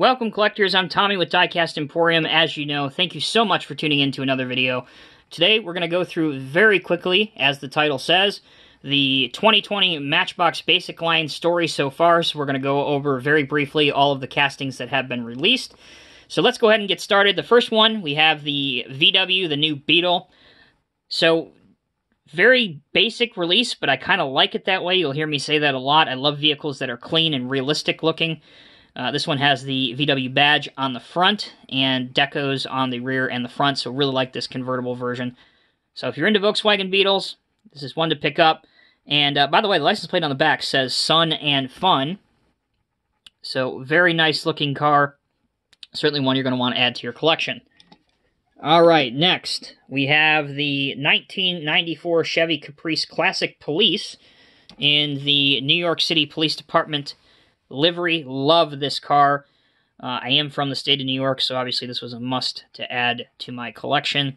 Welcome, collectors. I'm Tommy with Diecast Emporium. As you know, thank you so much for tuning in to another video. Today, we're going to go through very quickly, as the title says, the 2020 Matchbox Basic Line story so far. So we're going to go over very briefly all of the castings that have been released. So let's go ahead and get started. The first one, we have the VW, the new Beetle. So very basic release, but I kind of like it that way. You'll hear me say that a lot. I love vehicles that are clean and realistic looking. This one has the VW badge on the front and decos on the rear and the front, so really like this convertible version. So if you're into Volkswagen Beetles, this is one to pick up. And by the way, the license plate on the back says Sun and Fun. So very nice looking car. Certainly one you're going to want to add to your collection. All right, next we have the 1994 Chevy Caprice Classic Police in the New York City Police Department livery. Love this car. I am from the state of New York, so obviously this was a must to add to my collection.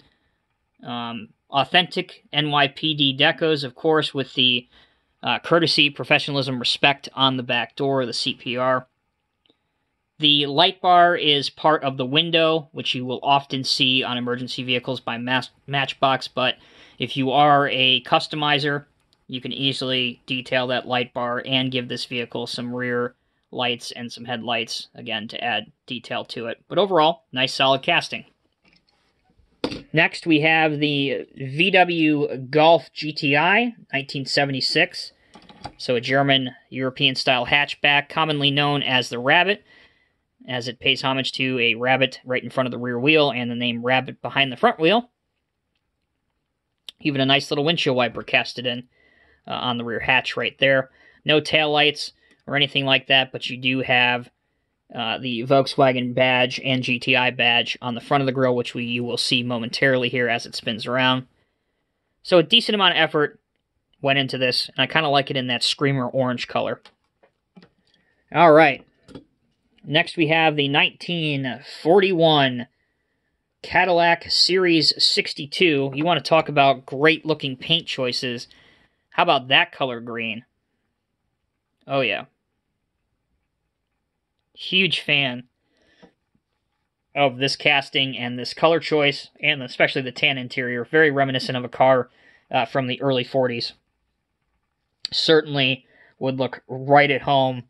Authentic NYPD decos, of course, with the courtesy, professionalism, respect on the back door, the CPR. The light bar is part of the window, which you will often see on emergency vehicles by Matchbox, but if you are a customizer, you can easily detail that light bar and give this vehicle some rear lights and some headlights, again, to add detail to it. But overall, nice solid casting. Next, we have the VW Golf GTI, 1976. So a German European-style hatchback, commonly known as the Rabbit, as it pays homage to a rabbit right in front of the rear wheel and the name Rabbit behind the front wheel. Even a nice little windshield wiper casted in on the rear hatch right there. No taillights or anything like that, but you do have the Volkswagen badge and GTI badge on the front of the grille, which you will see momentarily here as it spins around. So a decent amount of effort went into this, and I kind of like it in that screamer orange color. All right. Next, we have the 1941 Cadillac Series 62. You want to talk about great-looking paint choices. How about that color green? Oh, yeah. Huge fan of this casting and this color choice, and especially the tan interior. Very reminiscent of a car from the early 40s. Certainly would look right at home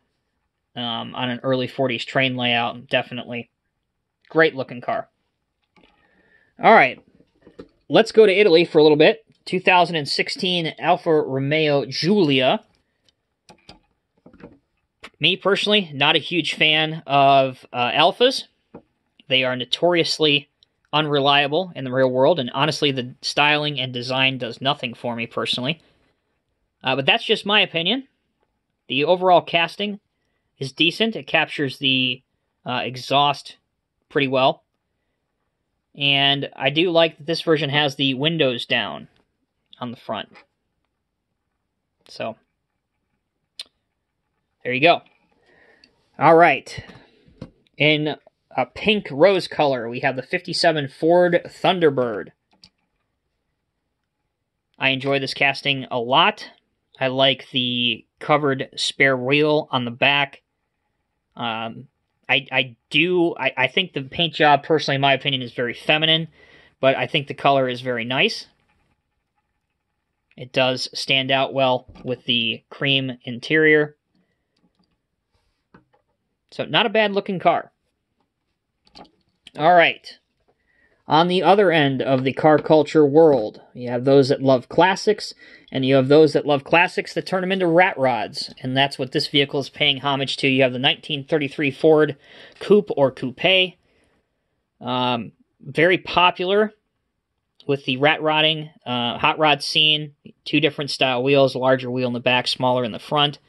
on an early 40s train layout, definitely. Great looking car. All right, let's go to Italy for a little bit. 2016 Alfa Romeo Giulia. Me, personally, not a huge fan of Alfas. They are notoriously unreliable in the real world, and honestly, the styling and design does nothing for me, personally. But that's just my opinion. The overall casting is decent. It captures the exhaust pretty well. And I do like that this version has the windows down on the front. So, there you go. All right. In a pink rose color, we have the 57 Ford Thunderbird. I enjoy this casting a lot. I like the covered spare wheel on the back. I think the paint job, personally, in my opinion, is very feminine, but I think the color is very nice. It does stand out well with the cream interior. So not a bad looking car. All right. On the other end of the car culture world, you have those that love classics, and you have those that love classics that turn them into rat rods, and that's what this vehicle is paying homage to. You have the 1933 Ford Coupe or Coupe, very popular with the rat rodding, hot rod scene, two different style wheels, larger wheel in the back, smaller in the front.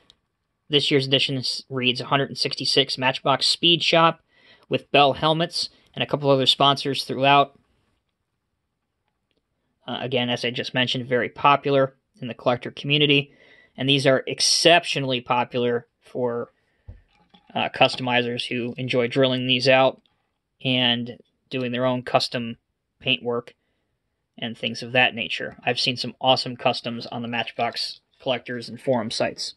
This year's edition reads 166 Matchbox Speed Shop with Bell Helmets, and a couple other sponsors throughout. Again, as I just mentioned, very popular in the collector community. And these are exceptionally popular for customizers who enjoy drilling these out and doing their own custom paintwork and things of that nature. I've seen some awesome customs on the Matchbox collectors and forum sites.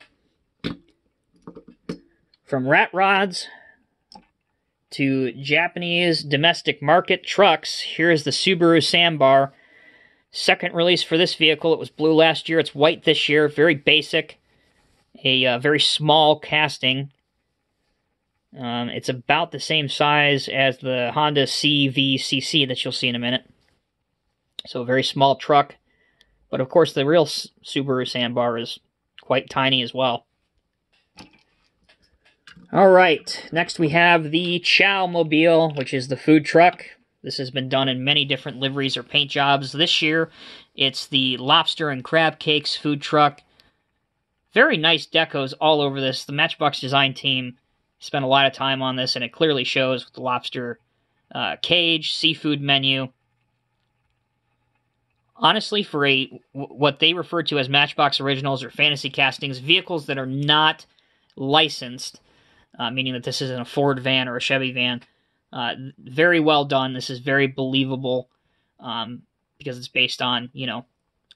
From rat rods to Japanese domestic market trucks, here is the Subaru Sambar. Second release for this vehicle. It was blue last year. It's white this year. Very basic. A very small casting. It's about the same size as the Honda CVCC that you'll see in a minute. So a very small truck. But of course the real Subaru Sambar is quite tiny as well. Alright, next we have the Chow Mobile, which is the food truck. This has been done in many different liveries or paint jobs. This year, it's the lobster and crab cakes food truck. Very nice decos all over this. The Matchbox design team spent a lot of time on this, and it clearly shows with the lobster cage, seafood menu. Honestly, for what they refer to as Matchbox Originals or Fantasy Castings, vehicles that are not licensed, meaning that this isn't a Ford van or a Chevy van. Very well done. This is very believable because it's based on, you know,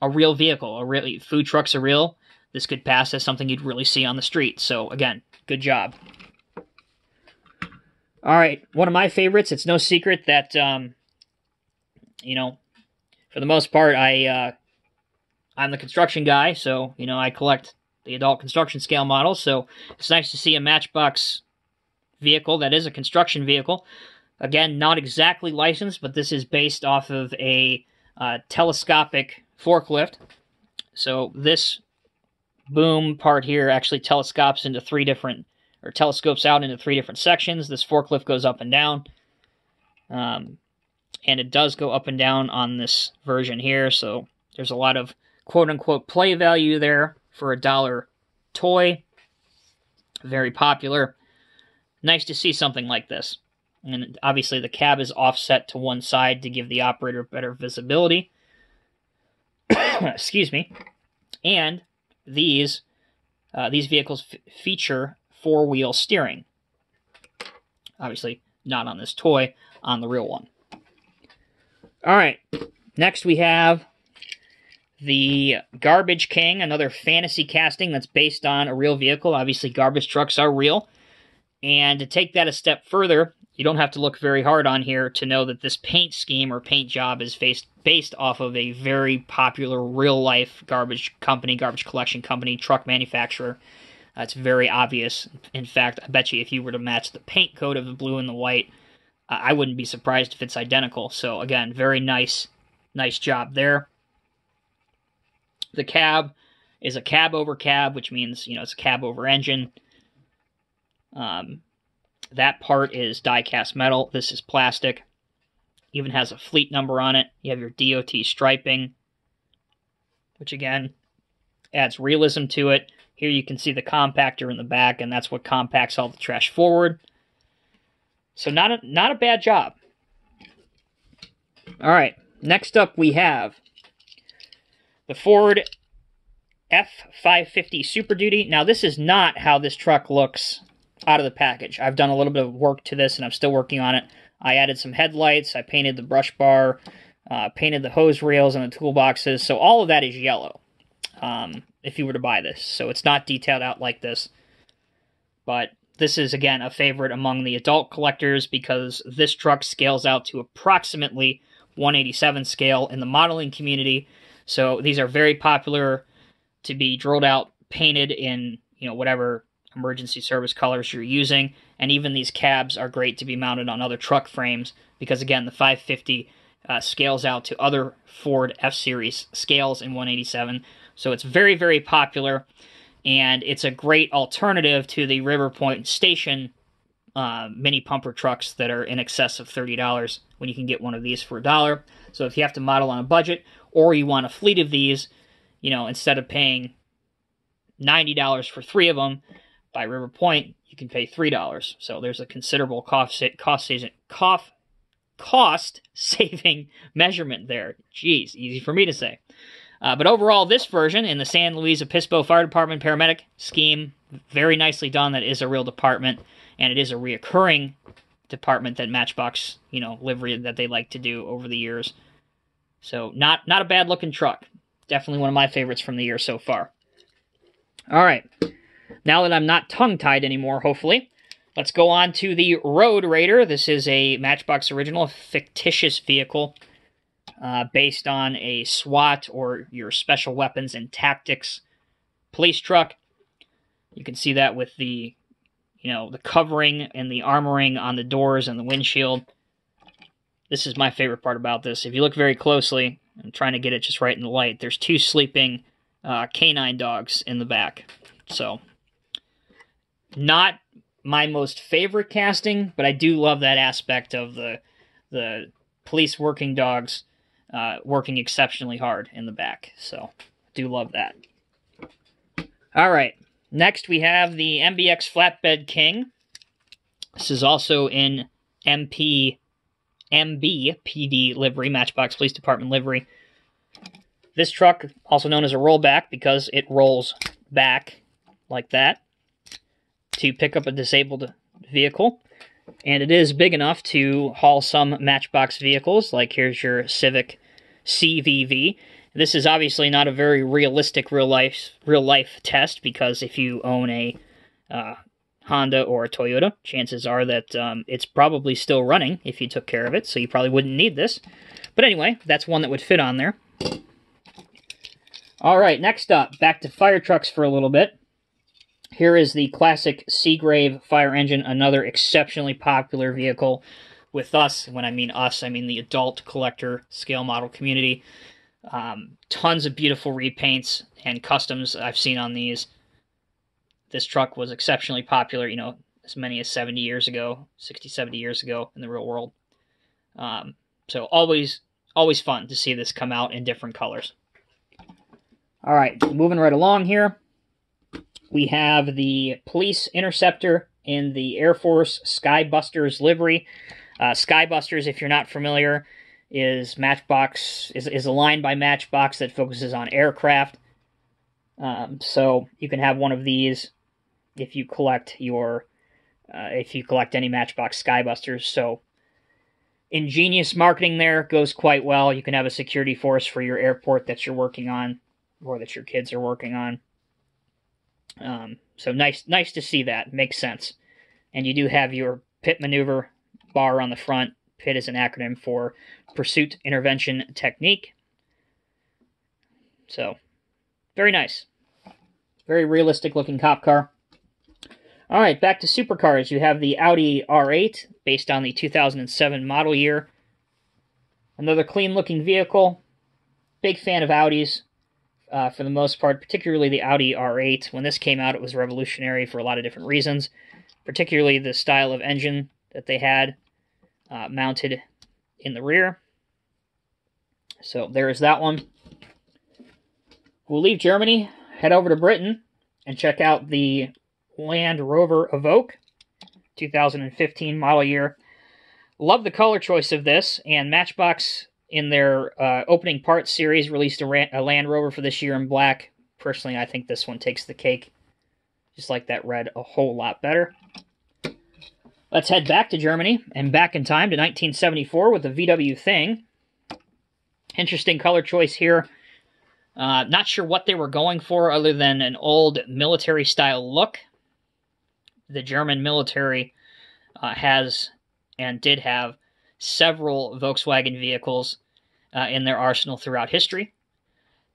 a real vehicle. Food trucks are real. This could pass as something you'd really see on the street. So, again, good job. All right, one of my favorites. It's no secret that, you know, for the most part, I'm the construction guy. So, you know, I collect the adult construction scale models, so it's nice to see a Matchbox vehicle that is a construction vehicle. Again, not exactly licensed, but this is based off of a telescopic forklift. So this boom part here actually telescopes out into three different sections. This forklift goes up and down, and it does go up and down on this version here, so there's a lot of quote-unquote play value there. For $1 toy, very popular. Nice to see something like this. And obviously the cab is offset to one side to give the operator better visibility. Excuse me. And these vehicles feature four-wheel steering. Obviously not on this toy, on the real one. All right, next we have the Garbage King, another fantasy casting that's based on a real vehicle. Obviously, garbage trucks are real. And to take that a step further, you don't have to look very hard on here to know that this paint scheme or paint job is based off of a very popular real-life garbage collection company, truck manufacturer. It's very obvious. In fact, I bet you if you were to match the paint coat of the blue and the white, I wouldn't be surprised if it's identical. So, again, very nice job there. The cab is a cab over cab, which means, you know, it's a cab over engine. That part is die-cast metal. This is plastic. Even has a fleet number on it. You have your DOT striping, which again adds realism to it. Here you can see the compactor in the back, and that's what compacts all the trash forward. So not a bad job. All right, next up we have the Ford F550 Super Duty. Now, this is not how this truck looks out of the package. I've done a little bit of work to this, and I'm still working on it. I added some headlights. I painted the brush bar, painted the hose rails and the toolboxes. So all of that is yellow if you were to buy this. So it's not detailed out like this. But this is, again, a favorite among the adult collectors because this truck scales out to approximately 1/87 scale in the modeling community. So these are very popular to be drilled out, painted in, you know, whatever emergency service colors you're using. And even these cabs are great to be mounted on other truck frames because, again, the 550 scales out to other Ford F-Series scales in 1/87. So it's very, very popular, and it's a great alternative to the River Point Station mini pumper trucks that are in excess of $30 when you can get one of these for $1. So if you have to model on a budget, or you want a fleet of these, you know, instead of paying $90 for three of them by River Point, you can pay $3. So there's a considerable cost-saving measurement there. Jeez, easy for me to say. But overall, this version in the San Luis Obispo Fire Department paramedic scheme, very nicely done. That is a real department, and it is a reoccurring department that Matchbox, you know, livery that they like to do over the years. So not a bad-looking truck. Definitely one of my favorites from the year so far. All right. Now that I'm not tongue-tied anymore, hopefully, Let's go on to the Road Raider. This is a Matchbox original, a fictitious vehicle based on a SWAT, or your special weapons and tactics, police truck. You can see that with the, you know, the covering and the armoring on the doors and the windshield. This is my favorite part about this. If you look very closely, I'm trying to get it just right in the light, there's two sleeping canine dogs in the back. So, not my most favorite casting, but I do love that aspect of the police working dogs working exceptionally hard in the back. So, do love that. All right. Next, we have the MBX Flatbed King. This is also in MBPD livery, Matchbox Police Department livery. This truck, also known as a rollback because it rolls back like that to pick up a disabled vehicle. And it is big enough to haul some Matchbox vehicles, like here's your Civic CVV. This is obviously not a very realistic real life test, because if you own a Honda or a Toyota, chances are that it's probably still running if you took care of it, so you probably wouldn't need this. But anyway, that's one that would fit on there. All right, next up, back to fire trucks for a little bit. Here is the classic Seagrave fire engine, another exceptionally popular vehicle with us. When I mean us, I mean the adult collector scale model community. Tons of beautiful repaints and customs I've seen on these. This truck was exceptionally popular, you know, as many as 70 years ago, 60, 70 years ago in the real world. So always fun to see this come out in different colors. All right, moving right along here. We have the police interceptor in the Air Force Skybusters livery. Skybusters, if you're not familiar, is a line by Matchbox that focuses on aircraft. So you can have one of these if you collect your any Matchbox Skybusters. So ingenious marketing there, goes quite well. You can have a security force for your airport that you're working on, or that your kids are working on. So nice to see that. Makes sense. And you do have your PIT maneuver bar on the front. PIT is an acronym for Pursuit Intervention Technique. So, very nice. Very realistic looking cop car. All right, back to supercars. You have the Audi R8, based on the 2007 model year. Another clean looking vehicle. Big fan of Audis for the most part, particularly the Audi R8. When this came out, it was revolutionary for a lot of different reasons, particularly the style of engine that they had mounted in the rear. So there is that one. We'll leave Germany, head over to Britain, and check out the Land Rover Evoque, 2015 model year. Love the color choice of this, and Matchbox, in their opening parts series, released a Land Rover for this year in black. Personally, I think this one takes the cake. Just like that red a whole lot better. Let's head back to Germany, and back in time to 1974 with the VW Thing. Interesting color choice here. Not sure what they were going for other than an old military-style look. The German military has, and did have, several Volkswagen vehicles in their arsenal throughout history.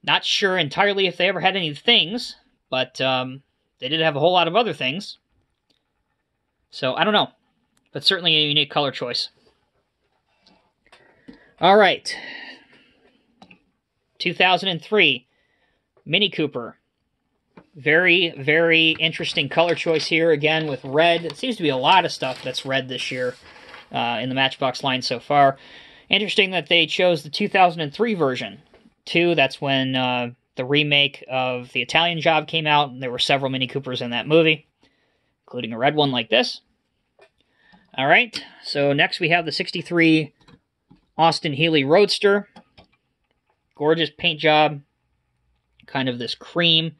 Not sure entirely if they ever had any things, but they did have a whole lot of other things. So, I don't know. But certainly a unique color choice. All right. 2003. Mini Cooper. Very, very interesting color choice here, again, with red. It seems to be a lot of stuff that's red this year in the Matchbox line so far. Interesting that they chose the 2003 version, too. That's when the remake of The Italian Job came out, and there were several Mini Coopers in that movie, including a red one like this. All right, so next we have the 63 Austin Healey Roadster. Gorgeous paint job, kind of this cream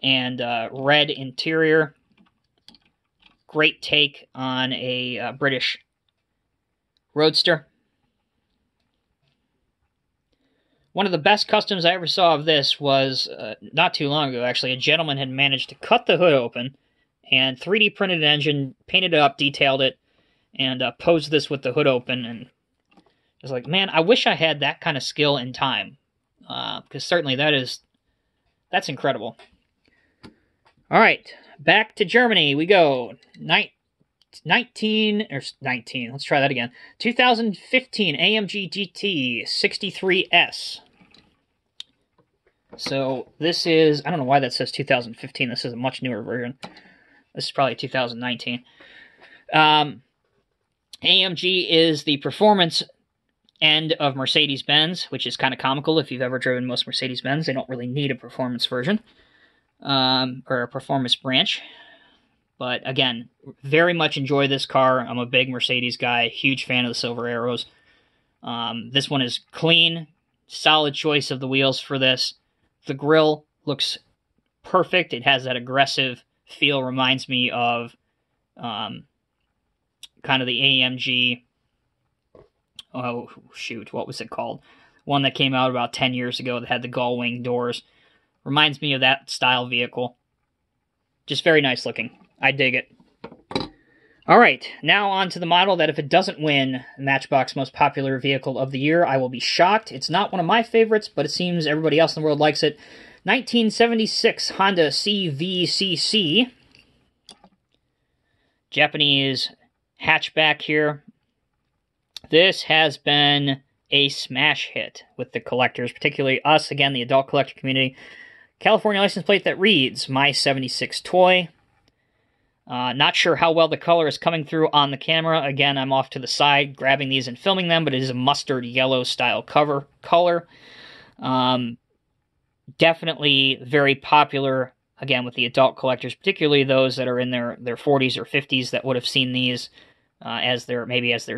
and red interior. Great take on a British Roadster. One of the best customs I ever saw of this was, not too long ago, actually. A gentleman had managed to cut the hood open and 3D printed an engine, painted it up, detailed it, and posed this with the hood open. And I was like, man, I wish I had that kind of skill and time, because certainly that's incredible. All right, back to Germany we go. 2015 AMG GT 63 S. So this is, I don't know why that says 2015. This is a much newer version. This is probably 2019. AMG is the performance end of Mercedes-Benz, which is kind of comical if you've ever driven most Mercedes-Benz. They don't really need a performance version or a performance branch. But again, very much enjoy this car. I'm a big Mercedes guy, huge fan of the Silver Arrows. This one is clean, solid choice of the wheels for this. The grille looks perfect. It has that aggressive feel. Reminds me of kind of the AMG. Oh, shoot. What was it called? One that came out about 10 years ago that had the gull wing doors. Reminds me of that style vehicle. Just very nice looking. I dig it. All right, now on to the model that if it doesn't win Matchbox Most Popular Vehicle of the Year, I will be shocked. It's not one of my favorites, but it seems everybody else in the world likes it. 1976 Honda CVCC. Japanese hatchback here. This has been a smash hit with the collectors, particularly us, again, the adult collector community. California license plate that reads, My 76 Toy. Not sure how well the color is coming through on the camera. Again, I'm off to the side grabbing these and filming them, but it is a mustard yellow style color. Definitely very popular, again, with the adult collectors, particularly those that are in their 40s or 50s that would have seen these as their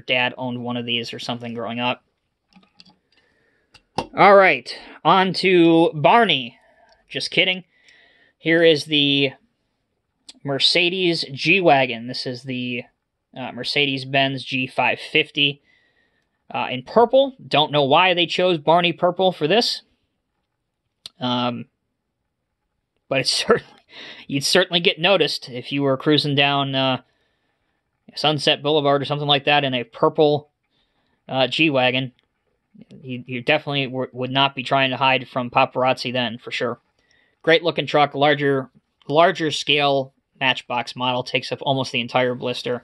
dad owned one of these or something growing up. All right, on to Barney. Just kidding. Here is the Mercedes G-Wagon. This is the Mercedes-Benz G550 in purple. Don't know why they chose Barney purple for this. But it's you'd certainly get noticed if you were cruising down Sunset Boulevard or something like that in a purple G-Wagon. You definitely would not be trying to hide from paparazzi then, for sure. Great looking truck, larger scale Matchbox model, takes up almost the entire blister.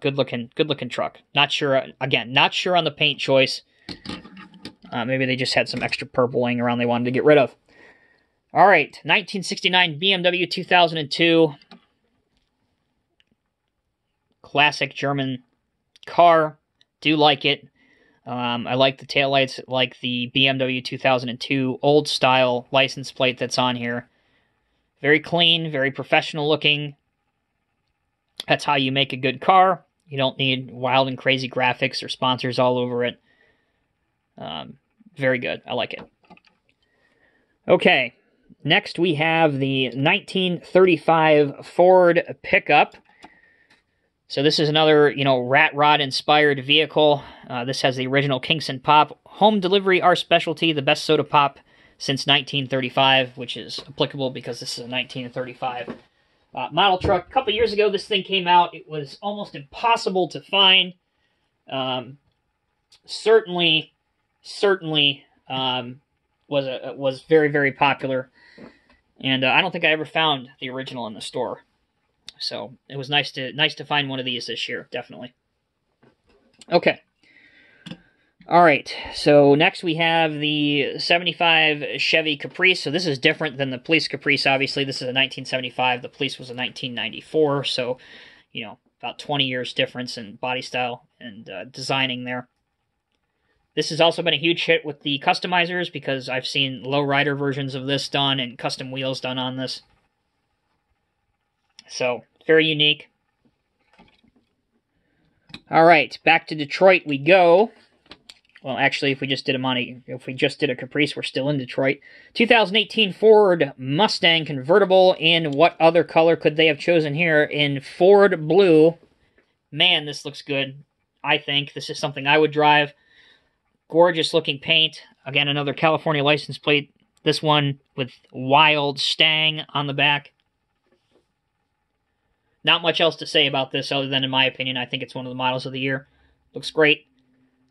Good looking truck. Not sure, again, not sure on the paint choice. Maybe they just had some extra purpling around they wanted to get rid of. All right, 1969 BMW 2002. Classic German car. Do like it. I like the taillights, like the BMW 2002 old style license plate that's on here. Very clean, very professional looking. That's how you make a good car. You don't need wild and crazy graphics or sponsors all over it. Very good. I like it. Okay, next we have the 1935 Ford pickup. So this is another, rat rod-inspired vehicle. This has the original Kingston Pop. Home delivery, our specialty, the best soda pop since 1935, which is applicable because this is a 1935 model truck. A couple years ago, this thing came out. It was almost impossible to find. Certainly was very, very popular. And I don't think I ever found the original in the store. So it was nice to find one of these this year, definitely. Okay. All right. So next we have the 75 Chevy Caprice. So this is different than the police Caprice, obviously. This is a 1975. The police was a 1994. So, about 20 years difference in body style and designing there. This has also been a huge hit with the customizers because I've seen lowrider versions of this done and custom wheels done on this. So, very unique. All right, back to Detroit we go. Well, actually, if we just did a Caprice, we're still in Detroit. 2018 Ford Mustang convertible. In what other color could they have chosen here? In Ford blue. Man, this looks good. I think this is something I would drive. Gorgeous looking paint. Again, another California license plate. This one with Wild Stang on the back. Not much else to say about this other than, in my opinion, I think it's one of the models of the year. Looks great.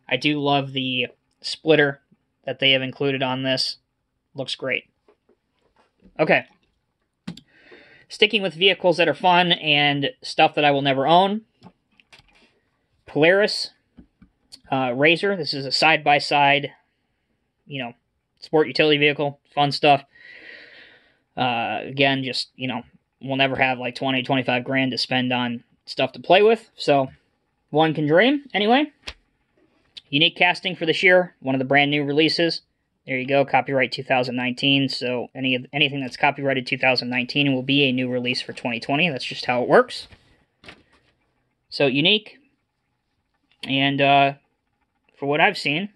I do love the splitter that they have included on this. Looks great. Okay. Sticking with vehicles that are fun and stuff that I will never own. Polaris RZR. This is a side-by-side, sport utility vehicle. Fun stuff. Again, just, we'll never have like 20, 25 grand to spend on stuff to play with. So one can dream anyway. Unique casting for this year, one of the brand new releases. There you go, copyright 2019, so anything that's copyrighted 2019 will be a new release for 2020. That's just how it works. So unique, and for what I've seen,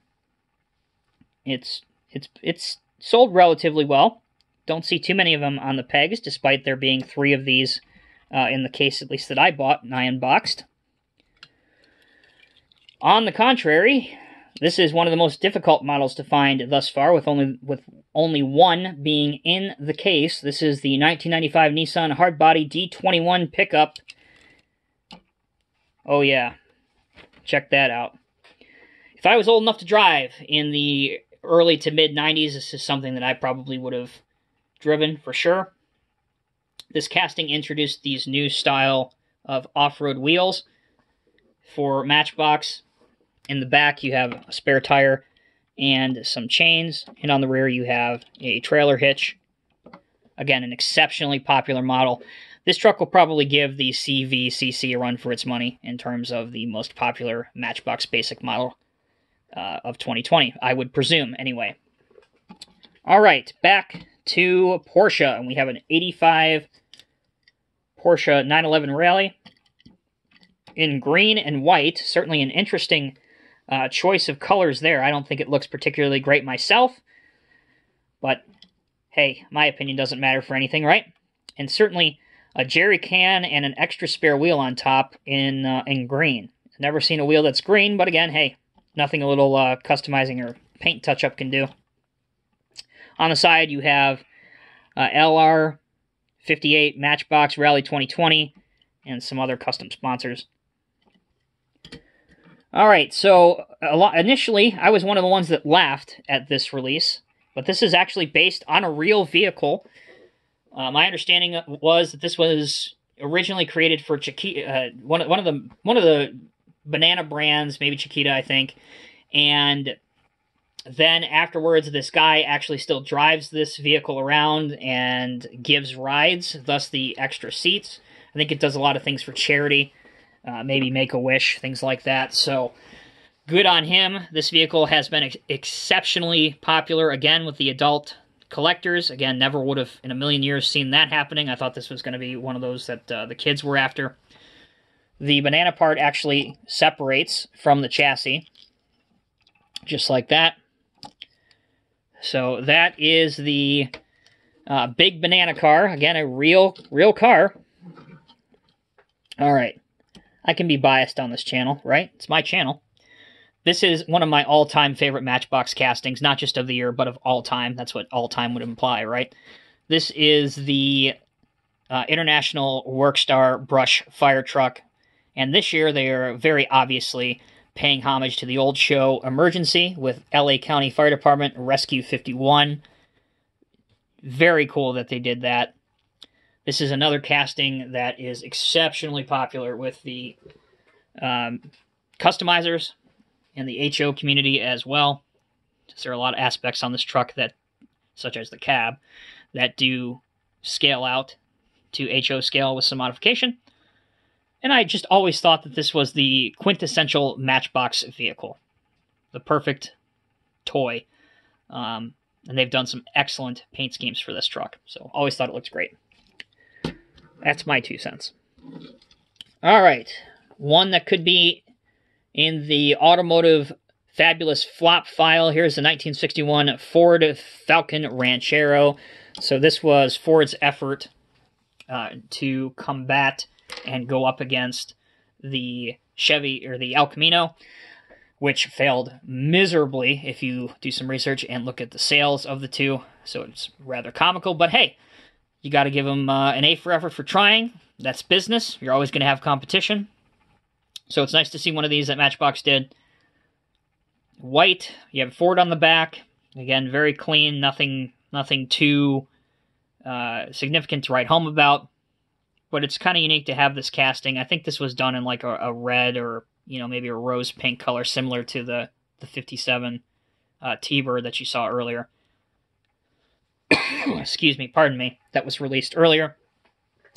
it's sold relatively well. Don't see too many of them on the pegs, despite there being three of these in the case, at least that I bought and I unboxed. On the contrary, this is one of the most difficult models to find thus far, with only one being in the case. This is the 1995 Nissan Hardbody D21 pickup. Oh yeah, check that out. If I was old enough to drive in the early to mid 90s, this is something that I probably would have driven for sure. This casting introduced these new style of off-road wheels for Matchbox. In the back, you have a spare tire and some chains. And on the rear, you have a trailer hitch. Again, an exceptionally popular model. This truck will probably give the CVCC a run for its money in terms of the most popular Matchbox Basic model of 2020, I would presume, anyway. All right, back to Porsche. And we have an 85 Porsche 911 Rally in green and white. Certainly an interesting choice of colors there. I don't think it looks particularly great myself, but hey, my opinion doesn't matter for anything, right? And certainly a jerry can and an extra spare wheel on top in green. Never seen a wheel that's green, but again, hey, nothing a little customizing or paint touch-up can do. On the side, you have LR58 Matchbox Rally 2020 and some other custom sponsors. All right, so initially, I was one of the ones that laughed at this release, but this is actually based on a real vehicle. My understanding was that this was originally created for Chiquita, one of the banana brands, maybe Chiquita, I think. And then afterwards, this guy actually still drives this vehicle around and gives rides, thus the extra seats. I think it does a lot of things for charity. Maybe Make-A-Wish, things like that. So, good on him. This vehicle has been exceptionally popular, again, with the adult collectors. Again, never would have in a million years seen that happening. I thought this was going to be one of those that the kids were after. The banana part actually separates from the chassis, just like that. So, that is the big banana car. Again, a real car. All right. I can be biased on this channel, right? It's my channel. This is one of my all-time favorite Matchbox castings, not just of the year, but of all time. That's what all time would imply, right? This is the International Workstar Brush Fire Truck. And this year, they are very obviously paying homage to the old show Emergency with LA County Fire Department Rescue 51. Very cool that they did that. This is another casting that is exceptionally popular with the customizers and the HO community as well. There are a lot of aspects on this truck that, such as the cab, that do scale out to HO scale with some modification. And I just always thought that this was the quintessential Matchbox vehicle, the perfect toy. And they've done some excellent paint schemes for this truck. So always thought it looked great. That's my 2 cents. All right. One that could be in the automotive fabulous flop file. Here's the 1961 Ford Falcon Ranchero. So this was Ford's effort to combat and go up against the Chevy or the El Camino, which failed miserably if you do some research and look at the sales of the two. So it's rather comical, but hey, you got to give them an A for effort for trying. That's business. You're always going to have competition. So it's nice to see one of these that Matchbox did. White. You have Ford on the back. Again, very clean. Nothing too significant to write home about. But it's kind of unique to have this casting. I think this was done in like a red or, you know, maybe a rose pink color, similar to the 57 T-Bird that you saw earlier. Excuse me, pardon me. That was released earlier.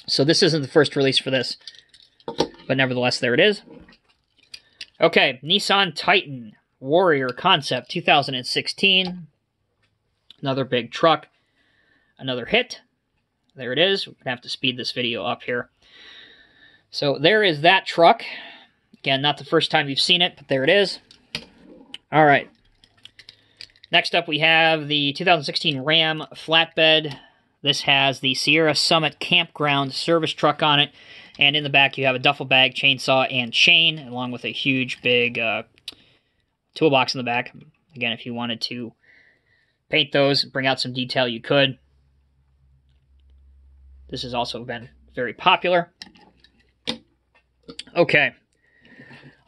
So this isn't the first release for this. But nevertheless, there it is. Okay, Nissan Titan Warrior Concept 2016. Another big truck. Another hit. There it is. We're going to have to speed this video up here. So there is that truck. Again, not the first time you've seen it, but there it is. All right. Next up, we have the 2016 Ram Flatbed. This has the Sierra Summit Campground service truck on it. And in the back, you have a duffel bag, chainsaw, and chain, along with a huge, big toolbox in the back. Again, if you wanted to paint those, bring out some detail, you could. This has also been very popular. Okay.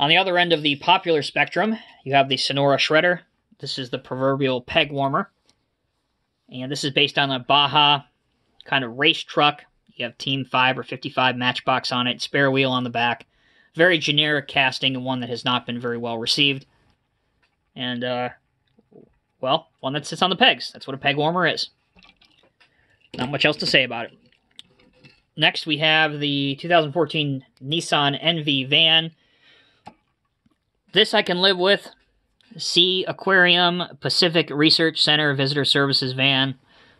On the other end of the popular spectrum, you have the Sonora Shredder. This is the proverbial peg warmer. And this is based on a Baja kind of race truck. You have Team 5 or 55 Matchbox on it, spare wheel on the back. Very generic casting, and one that has not been very well received. And, well, one that sits on the pegs. That's what a peg warmer is. Not much else to say about it. Next, we have the 2014 Nissan Envy van. This I can live with. Sea Aquarium Pacific Research Center Visitor Services van.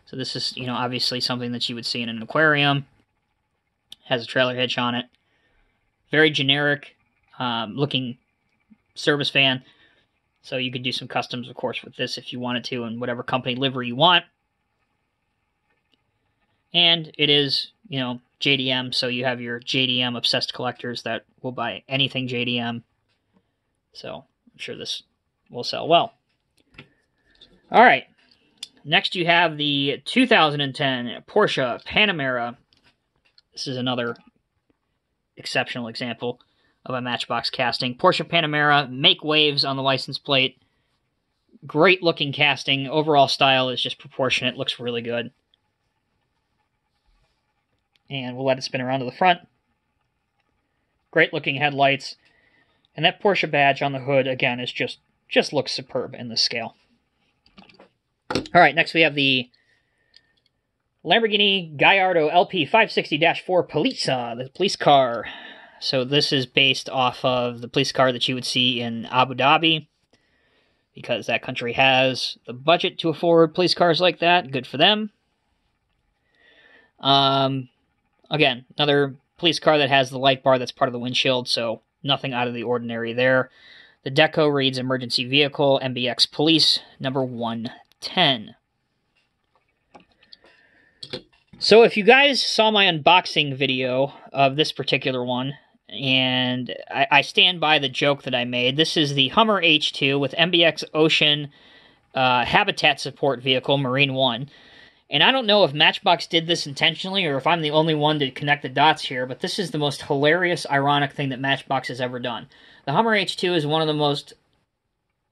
So this is, you know, obviously something that you would see in an aquarium. Has a trailer hitch on it. Very generic looking service van. So you could do some customs, of course, with this if you wanted to, and whatever company livery you want. And it is, you know, JDM, so you have your JDM obsessed collectors that will buy anything JDM. So I'm sure this will sell well. All right. Next you have the 2010 Porsche Panamera. This is another exceptional example of a Matchbox casting. Porsche Panamera, make waves on the license plate. Great looking casting. Overall style is just proportionate. Looks really good. And we'll let it spin around to the front. Great looking headlights. And that Porsche badge on the hood, again, is just looks superb in this scale. All right, next we have the Lamborghini Gallardo LP 560-4 Polizza, the police car. So this is based off of the police car that you would see in Abu Dhabi, because that country has the budget to afford police cars like that. Good for them. Again, another police car that has the light bar that's part of the windshield, so nothing out of the ordinary there. The deco reads Emergency Vehicle, MBX Police, number 110. So if you guys saw my unboxing video of this particular one, and I stand by the joke that I made, this is the Hummer H2 with MBX Ocean Habitat Support Vehicle, Marine 1. And I don't know if Matchbox did this intentionally or if I'm the only one to connect the dots here, but this is the most hilarious, ironic thing that Matchbox has ever done. The Hummer H2 is one of the most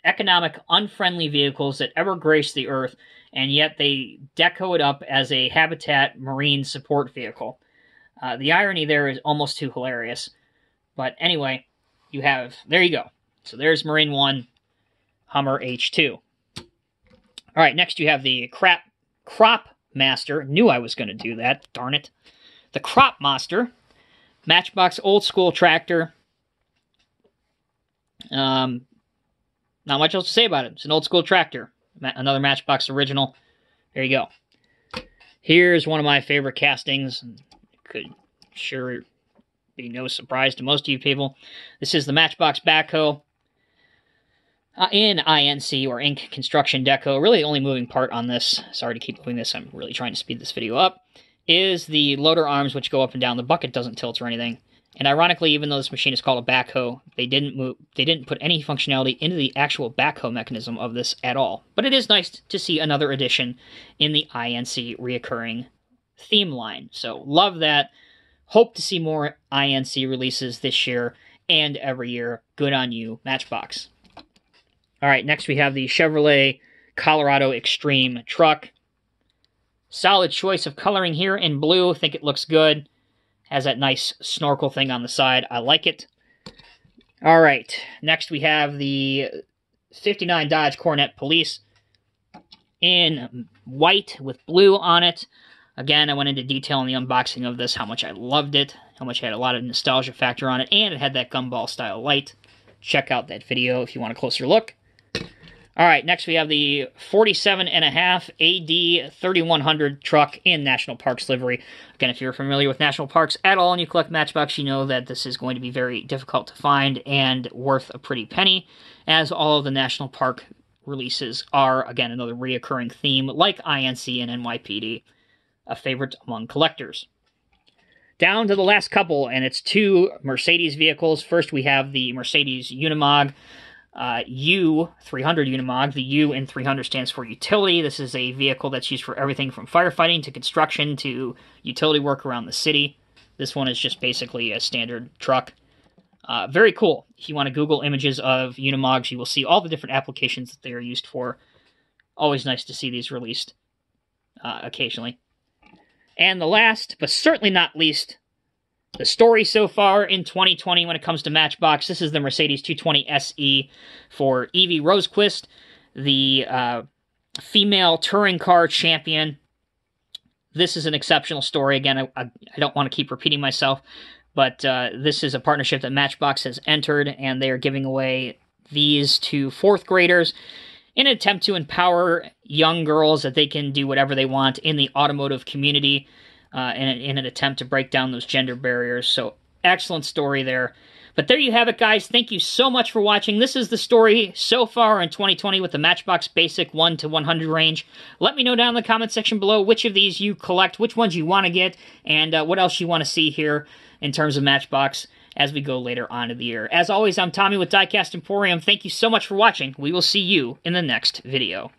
economic, unfriendly vehicles that ever graced the earth, and yet they deco it up as a habitat marine support vehicle. The irony there is almost too hilarious. But anyway, you have... There you go. So there's Marine 1, Hummer H2. All right, next you have the Crop Master. Knew I was going to do that. Darn it. The Crop Master. Matchbox old school tractor. Not much else to say about it. It's an old school tractor. Another Matchbox original. There you go. Here's one of my favorite castings. Could sure be no surprise to most of you people. This is the Matchbox backhoe. In INC or Inc construction deco, really the only moving part on this, sorry to keep doing this, I'm really trying to speed this video up, is the loader arms which go up and down. The bucket doesn't tilt or anything. And ironically, even though this machine is called a backhoe, they didn't put any functionality into the actual backhoe mechanism of this at all. But it is nice to see another addition in the INC reoccurring theme line. So love that. Hope to see more INC releases this year and every year. Good on you, Matchbox. All right, next we have the Chevrolet Colorado Extreme truck. Solid choice of coloring here in blue. I think it looks good. Has that nice snorkel thing on the side. I like it. All right, next we have the 59 Dodge Coronet Police in white with blue on it. Again, I went into detail in the unboxing of this, how much I loved it, how much it had a lot of nostalgia factor on it, and it had that gumball-style light. Check out that video if you want a closer look. All right, next we have the 47.5 AD 3100 truck in National Parks livery. Again, if you're familiar with National Parks at all and you collect Matchbox, you know that this is going to be very difficult to find and worth a pretty penny, as all of the National Park releases are, again, another reoccurring theme like INC and NYPD, a favorite among collectors. Down to the last couple, and it's two Mercedes vehicles. First, we have the Mercedes Unimog U300 Unimog. The U in 300 stands for utility. This is a vehicle that's used for everything from firefighting to construction to utility work around the city. This one is just basically a standard truck. Very cool. If you want to Google images of Unimogs, you will see all the different applications that they are used for. Always nice to see these released occasionally. And the last, but certainly not least, the story so far in 2020 when it comes to Matchbox, this is the Mercedes 220 SE for Evie Rosequist, the female touring car champion. This is an exceptional story. Again, I don't want to keep repeating myself, but this is a partnership that Matchbox has entered, and they are giving away these to fourth graders in an attempt to empower young girls that they can do whatever they want in the automotive community. In an attempt to break down those gender barriers. So, excellent story there. But there you have it, guys. Thank you so much for watching. This is the story so far in 2020 with the Matchbox Basic 1 to 100 range. Let me know down in the comment section below which of these you collect, which ones you want to get, and what else you want to see here in terms of Matchbox as we go later on in the year. As always, I'm Tommy with Diecast Emporium. Thank you so much for watching. We will see you in the next video.